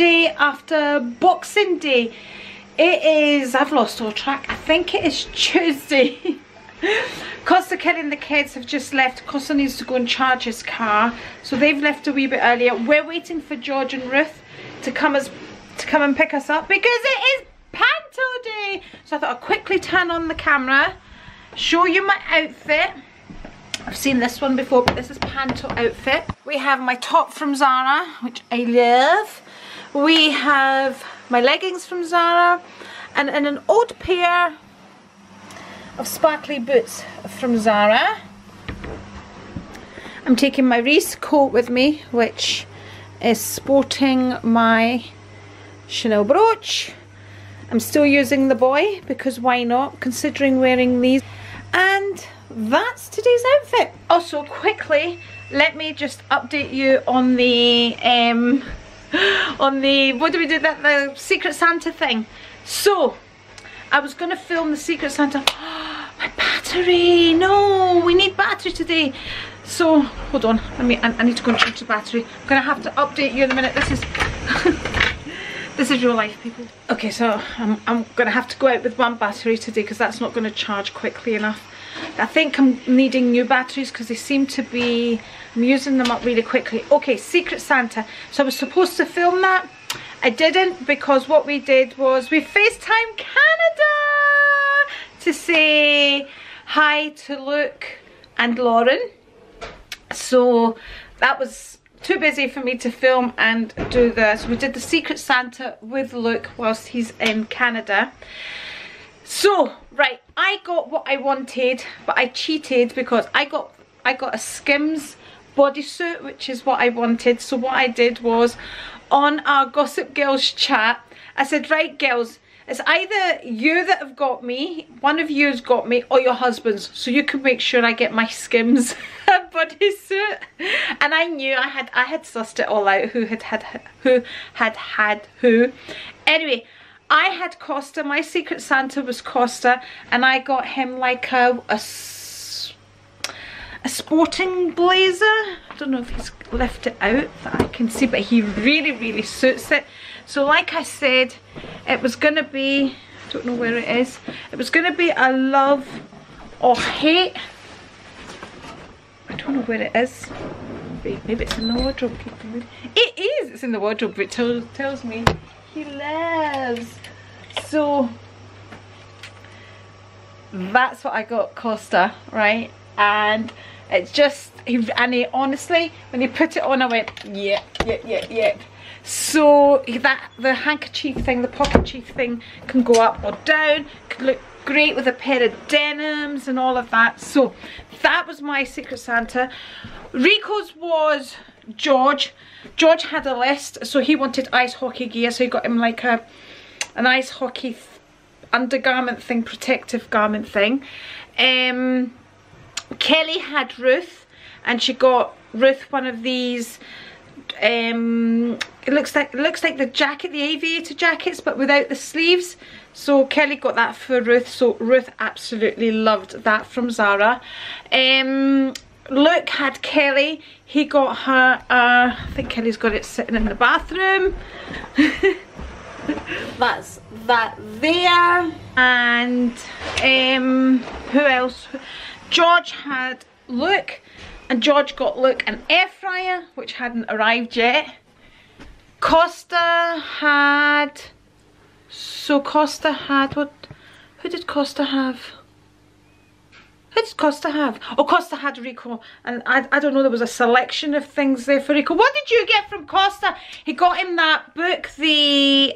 day after Boxing Day. It is, I've lost all track, I think it is Tuesday. Cos the kid and the kids have just left. Costa needs to go and charge his car, so they've left a wee bit earlier. We're waiting for George and Ruth to come and pick us up because it is Panto Day. So I thought I'd quickly turn on the camera, show you my outfit. I've seen this one before, but this is Panto outfit. We have my top from Zara, which I love. We have my leggings from Zara, and an old pair of sparkly boots from Zara. I'm taking my Reese coat with me, which is sporting my Chanel brooch. I'm still using the boy because why not, considering wearing these. And that's today's outfit. Also, quickly, let me just update you on the what do we do, that the Secret Santa thing. So I was going to film the Secret Santa. Oh, my battery! No, we need battery today. So hold on. I need to go and change the battery. I'm going to have to update you in a minute. This is this is real life, people. Okay, so I'm going to have to go out with one battery today because that's not going to charge quickly enough. I think I'm needing new batteries because they seem to be, I'm using them up really quickly. Okay, Secret Santa. So I was supposed to film that. I didn't, because what we did was we FaceTimed Canada to say hi to Luke and Lauren. So that was too busy for me to film and do this. We did the Secret Santa with Luke whilst he's in Canada. So, right, I got what I wanted, but I cheated because I got a Skims bodysuit, which is what I wanted. So what I did was, on our Gossip Girls chat, I said, right girls, it's either you that have got me, one of you's got me, or your husband's, so you can make sure I get my Skims bodysuit. And I knew I had sussed it all out who had who. Anyway, I had Costa, my Secret Santa was Costa, and I got him like a sporting blazer. I don't know if he's left it out that I can see, but he really suits it. So like I said, it was gonna be, I don't know where it is, it was gonna be a love or hate. I don't know where it is. Maybe it's in the wardrobe. It is, it's in the wardrobe, but it tells me he lives. So that's what I got Costa, right? And it's just, he honestly, when he put it on, I went, yep. So that, the handkerchief thing, the pocket chief thing can go up or down, could look great with a pair of denims and all of that. So that was my Secret Santa. Rico's was George. George had a list, so he wanted ice hockey gear, so he got him like an ice hockey undergarment thing, protective garment thing. Kelly had Ruth, and she got Ruth one of these, it looks like the jacket, the aviator jackets, but without the sleeves. So Kelly got that for Ruth, so Ruth absolutely loved that from Zara. Luke had Kelly, he got her, I think Kelly's got it sitting in the bathroom. That's that there. And who else? George had Luke, and George got Luke an air fryer, which hadn't arrived yet. Costa had what? Who did Costa have? Oh, Costa had Rico, and I don't know, there was a selection of things there for Rico. What did you get from Costa? He got him that book, the,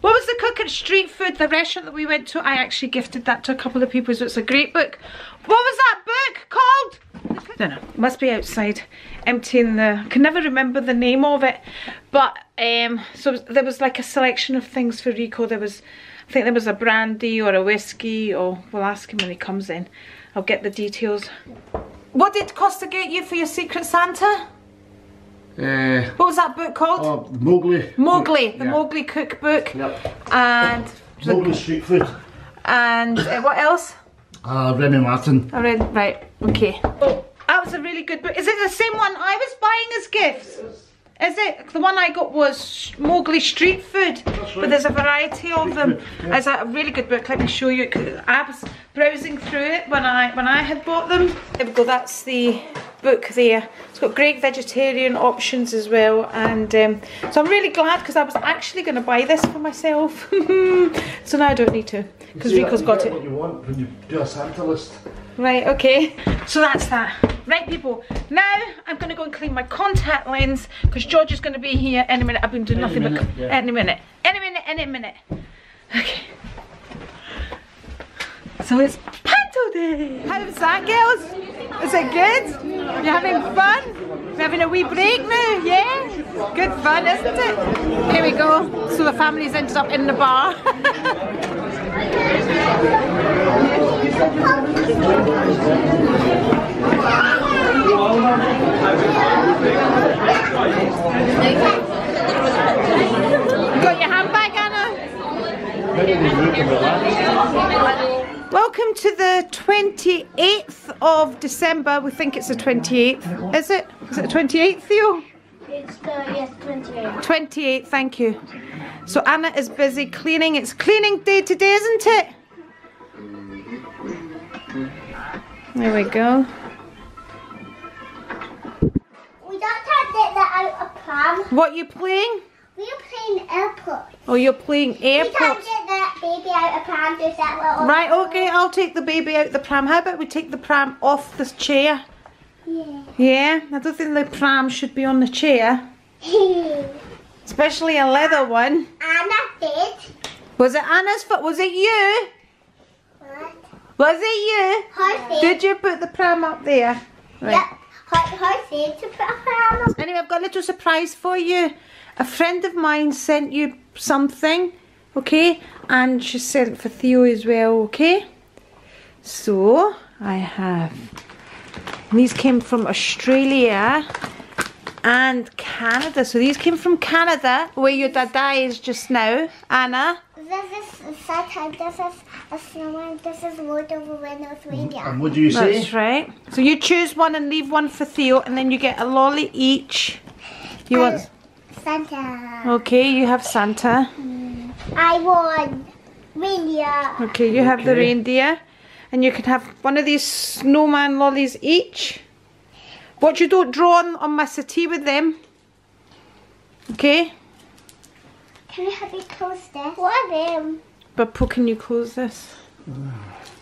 what was the Cook at Street Food, the restaurant that we went to? I actually gifted that to a couple of people, so it's a great book. What was that book called? No, it must be outside, emptying the, I can never remember the name of it, but, so there was like a selection of things for Rico. There was, I think there was a brandy or a whiskey, or we'll ask him when he comes in. I'll get the details. What did Costa get you for your Secret Santa? What was that book called? Oh, Mowgli. Mowgli, the Mowgli cookbook. Yep. And Mowgli Street Food. And what else? Remy Martin. I read, right, okay. Oh, that was a really good book. Is it the same one I was buying as gifts? Yes. Is it? The one I got was Mowgli Street Food, right, but there's a variety of them. Yeah. It's a really good book. Let me show you. I was browsing through it when I had bought them. There we go. That's the book there. It's got great vegetarian options as well, and so I'm really glad because I was actually going to buy this for myself. So now I don't need to because Rico's got it. What you want when you do a Santa list. Right. Okay. So that's that. Right, people, now I'm going to go and clean my contact lens because George is going to be here any minute. I've been doing nothing but any minute. Okay. So it's panto day. How's that, girls? Is it good? You having fun? We're having a wee break now, yeah? Good fun, isn't it? Here we go. So the family's ended up in the bar. Got your handbag, Anna? Welcome to the 28th of December. We think it's the 28th. Is it? Is it the 28th, Theo? It's the, yes, 28th. 28th, thank you. So Anna is busy cleaning. It's cleaning day today, isn't it? There we go. We don't have that out of plan. What are you playing? We're playing airport. Oh, you're playing airport. We can't get that baby out of pram. There's that little right, okay, I'll take the baby out the pram. How about we take the pram off this chair? Yeah. Yeah? I don't think the pram should be on the chair. Especially a leather one. Anna did. Was it Anna's foot? Was it you? Was it you? Her did you put the pram up there? Right. Yep, her to put a pram up. Anyway, I've got a little surprise for you. A friend of mine sent you something, okay? And she sent for Theo as well, okay? So, I have... These came from Australia and Canada. So these came from Canada, where your dada is just now, Anna. This is Saturn, this is a snowman, this is Lord of the Windows Radio. And what do you say? That's right. So you choose one and leave one for Theo, and then you get a lolly each. You want Santa. Okay, you have Santa. Mm. I want reindeer. Okay, you have the reindeer. And you can have one of these snowman lollies each. Watch you don't draw on my settee with them. Okay? Can you help me close this? What are them? But Pooh, can you close this?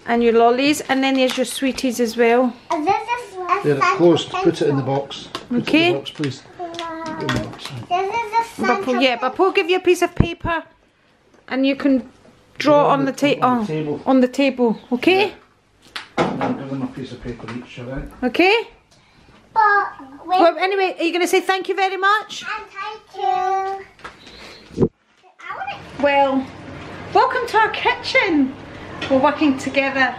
And your lollies, and then there's your sweeties as well. They're closed. Put it in the box. Okay. Put it in the box, please. In the box. But Pooh, yeah, but Pooh, give you a piece of paper, and you can draw on the table. On the table, okay? Yeah. Give them a piece of paper each, alright? Okay. But well, anyway, are you going to say thank you very much? And thank you. Well, welcome to our kitchen. We're working together,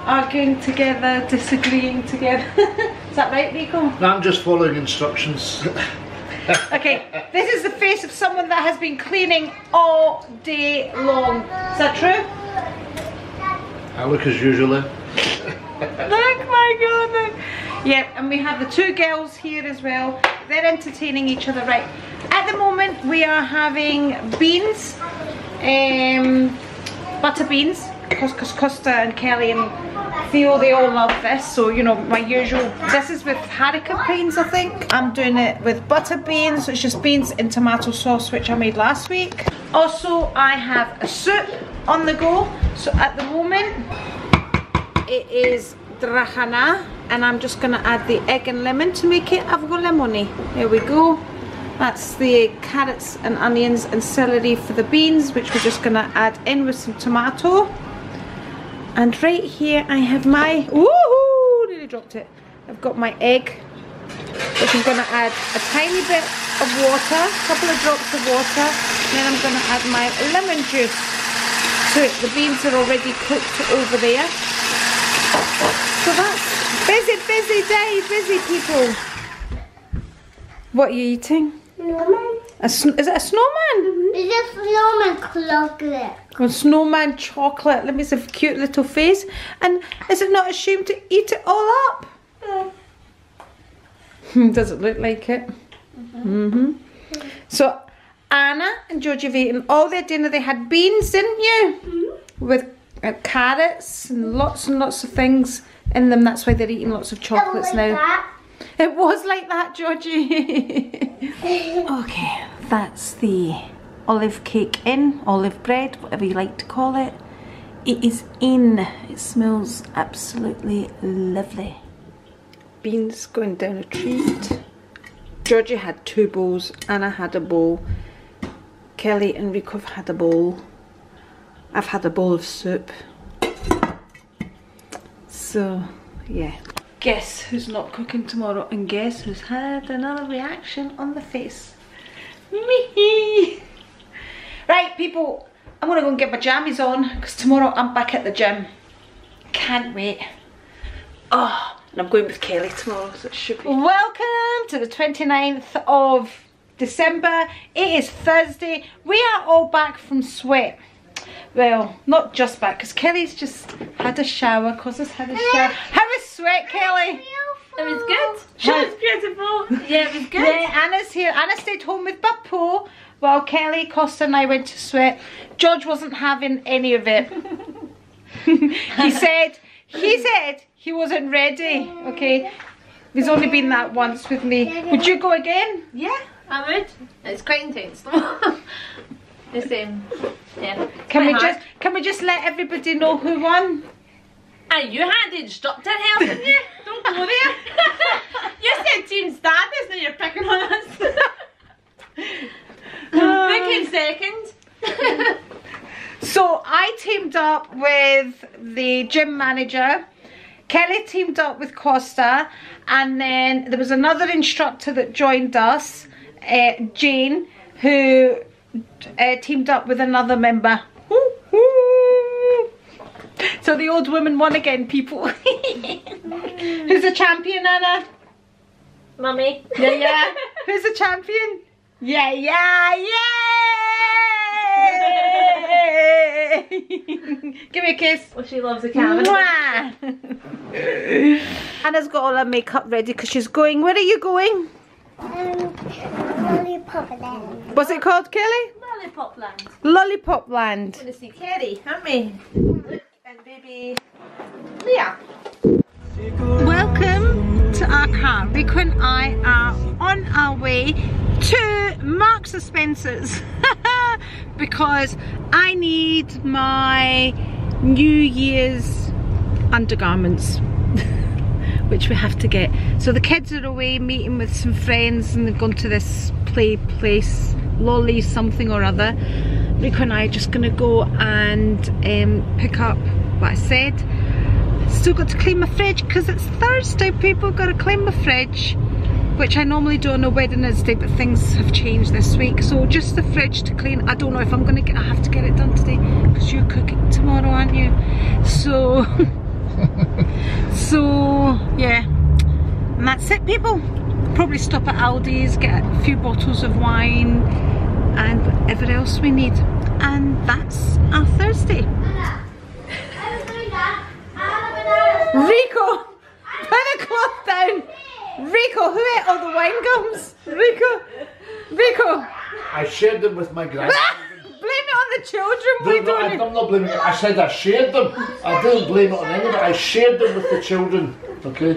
arguing together, disagreeing together. Is that right, Rico? No, I'm just following instructions. Okay, this is the face of someone that has been cleaning all day long. Is that true? I look as usual. Look, my God. Yeah, and we have the two girls here as well. They're entertaining each other, right? At the moment we are having beans, butter beans, because Costa and Kelly and Theo, they all love this, so you know, my usual, this is with haricot beans I think. I'm doing it with butter beans, it's just beans in tomato sauce which I made last week. Also I have a soup on the go, so at the moment it is drahana, and I'm just going to add the egg and lemon to make it avgo lemoni. There we go. That's the carrots and onions and celery for the beans, which we're just going to add in with some tomato. And right here I have my... Woohoo! Nearly dropped it. I've got my egg, which I'm going to add a tiny bit of water, a couple of drops of water. Then I'm going to add my lemon juice to it. The beans are already cooked over there. So that's busy, busy day, busy people. What are you eating? Snowman. Is it a snowman? It's a snowman chocolate. Oh, snowman chocolate. Let me see a cute little face. And is it not assumed to eat it all up? Does it look like it? So Anna and Georgie have eaten all their dinner. They had beans, didn't you? With carrots and lots of things in them. That's why they're eating lots of chocolates now. That. It was like that, Georgie. Okay, that's the olive cake in, olive bread, whatever you like to call it. It is in. It smells absolutely lovely. Beans going down a treat. Georgie had two bowls, Anna had a bowl, Kelly and Rico have had a bowl, I've had a bowl of soup. So, yeah. Guess who's not cooking tomorrow, and guess who's had another reaction on the face? Me! Right, people, I'm gonna go and get my jammies on, because tomorrow I'm back at the gym. Can't wait. Oh. And I'm going with Kelly tomorrow, so it should be. Welcome to the 29th of December. It is Thursday. We are all back from sweat. Well, not just back, because Kelly's just had a shower. How was sweat, Kelly? It was good. She was beautiful. Yeah, it was good. Yeah, Anna's here. Anna stayed home with Bappo, while Kelly, Costa and I went to sweat. George wasn't having any of it. He said he wasn't ready, okay? He's only been that once with me. Would you go again? Yeah, I would. It's quite intense. Yeah. Can we just let everybody know who won? And you had the instructor helping you. Don't go there. You said team status, now you're picking on us. Who came second? So I teamed up with the gym manager, Kelly teamed up with Costa, and then there was another instructor that joined us, Jane, who teamed up with another member. So the old woman won again, people. Who's the champion, Anna? Mummy. Yeah, yeah. Who's the champion? Yeah, yeah, yeah. Give me a kiss. Well, she loves a camera. Anna's got all her makeup ready because she's going. Where are you going? Lollipop Land. What's it called, Kelly? Lollipop Land. Lollipop Land. We're going to see Kelly, aren't we? And baby Leah. Welcome to our car. Rico and I are on our way to Marks and Spencer's. Because I need my New Year's undergarments, which we have to get. So the kids are away meeting with some friends and they've gone to this play place, Lolly something or other. Rico and I are just gonna go and pick up what I said. Still got to clean my fridge because it's Thursday, people. Gotta clean my fridge, which I normally do on a Wednesday, but things have changed this week. So just the fridge to clean. I don't know if I'm gonna get, I have to get it done today because you're cooking tomorrow, aren't you? So, yeah, and that's it, people. Probably stop at Aldi's, get a few bottles of wine and whatever else we need. And that's our Thursday. Rico, put the cloth down. Rico, who ate all the wine gums? Rico. I shared them with my grandchildren. Blame it on the children. I'm not blaming it. I said I shared them. I didn't blame it on anybody. I shared them with the children. Okay.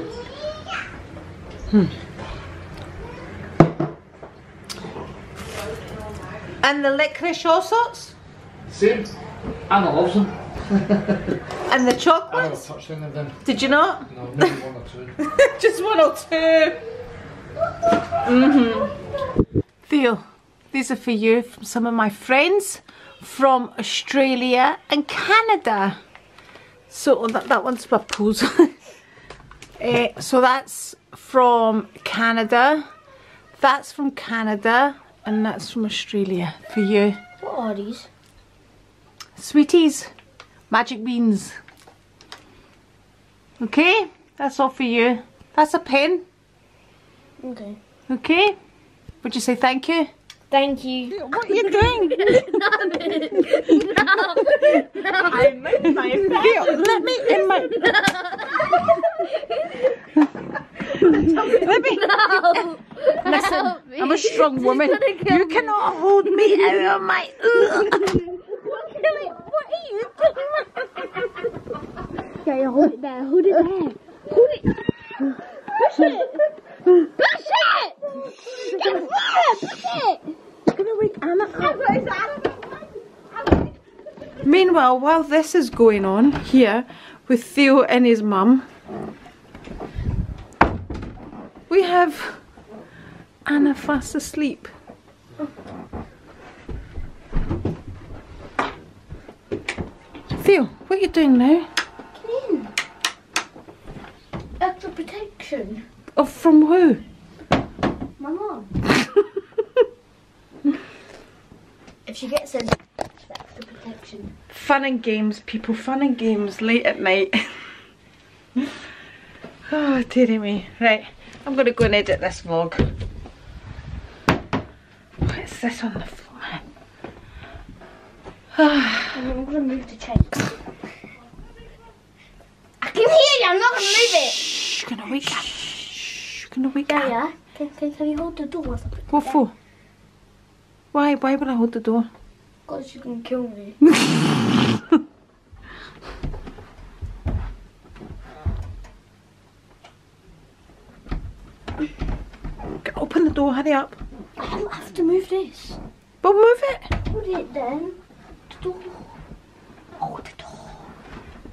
And the licorice all sorts? Same. Anna loves them. And the chocolates? I haven't touched any of them. Did you not? No, maybe one or two. Just one or two. Theo, these are for you from some of my friends from Australia and Canada. So that one's for Papoose. So that's from Canada. That's from Canada, and that's from Australia for you. What are these? Sweeties. Magic beans. Okay, that's all for you. That's a pen. Okay. Okay. Would you say thank you? Thank you. What are you doing? No. I moved my pen. Let me in my. Let me. No. Listen, I'm a strong woman. You cannot hold me out of my... What are you doing? Okay, hold it there. Hold it there. Hold it. Push it. Push it! Get it! Push it! You're going to wake Anna up. Meanwhile, while this is going on here with Theo and his mum, we have Anna fast asleep. Theo, what are you doing now? Clean. Extra protection. Oh, from who? My mom. If she gets in, extra protection. Fun and games, people. Fun and games late at night. Oh, dearie me. Right, I'm going to go and edit this vlog. What is this on the floor? I'm going to move the chair. I can hear you. I'm not going to move it. Shh, you're going to wake up. Yeah. Can you hold the door? What for? Why? Why would I hold the door? Because you can kill me. Open the door. Hurry up. I don't have to move this. But move it. Hold it then. The door. Hold the door.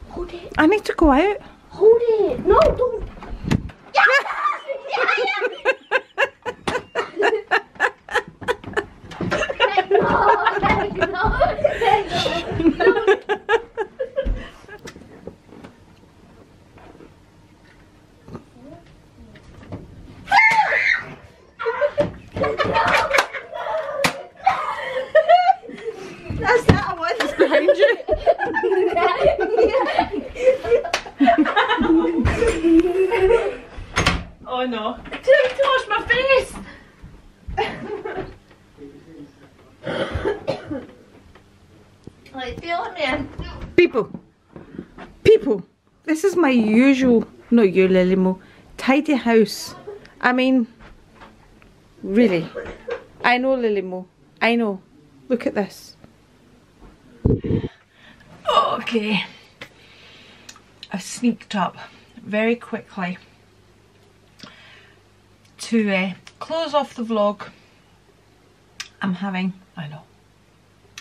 Hold it. I need to go out. Hold it. No, don't. My usual, not you Lily Mo, tidy house. I mean, really. I know Lily Mo, I know. Look at this. Okay. I sneaked up very quickly to close off the vlog. I'm having,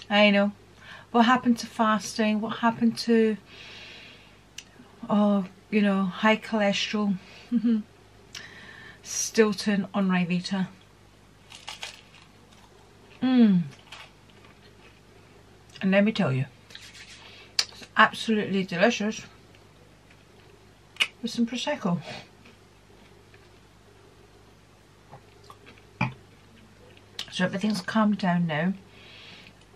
I know. What happened to fasting? What happened to... Oh, you know, high cholesterol. Stilton on Rivita. And let me tell you, it's absolutely delicious with some Prosecco. So everything's calmed down now.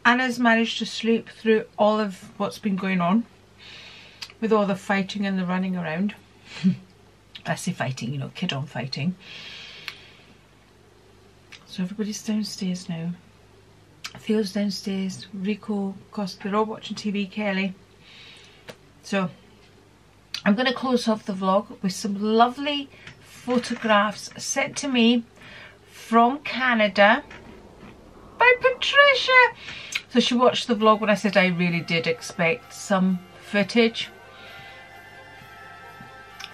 Anna's managed to sleep through all of what's been going on, with all the fighting and the running around. I say fighting, you know, kid on fighting. So everybody's downstairs now. Theo's downstairs, Rico, Costa, they're all watching TV, Kelly. So I'm going to close off the vlog with some lovely photographs sent to me from Canada by Patricia. So she watched the vlog when I said I really did expect some footage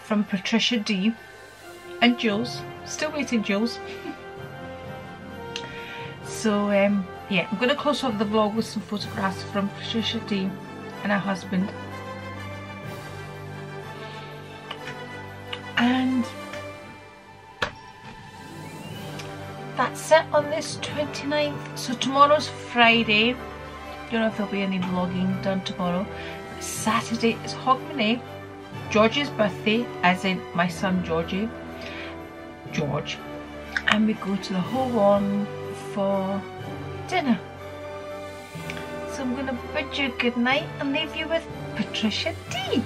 from Patricia D and Jules, still waiting Jules. So yeah, I'm going to close off the vlog with some photographs from Patricia D and her husband, and that's it on this 29th. So tomorrow's Friday, don't know if there'll be any vlogging done tomorrow. Saturday is Hogmanay, George's birthday, as in my son George, and we go to the Ho On for dinner. So I'm going to bid you good night and leave you with Patricia D.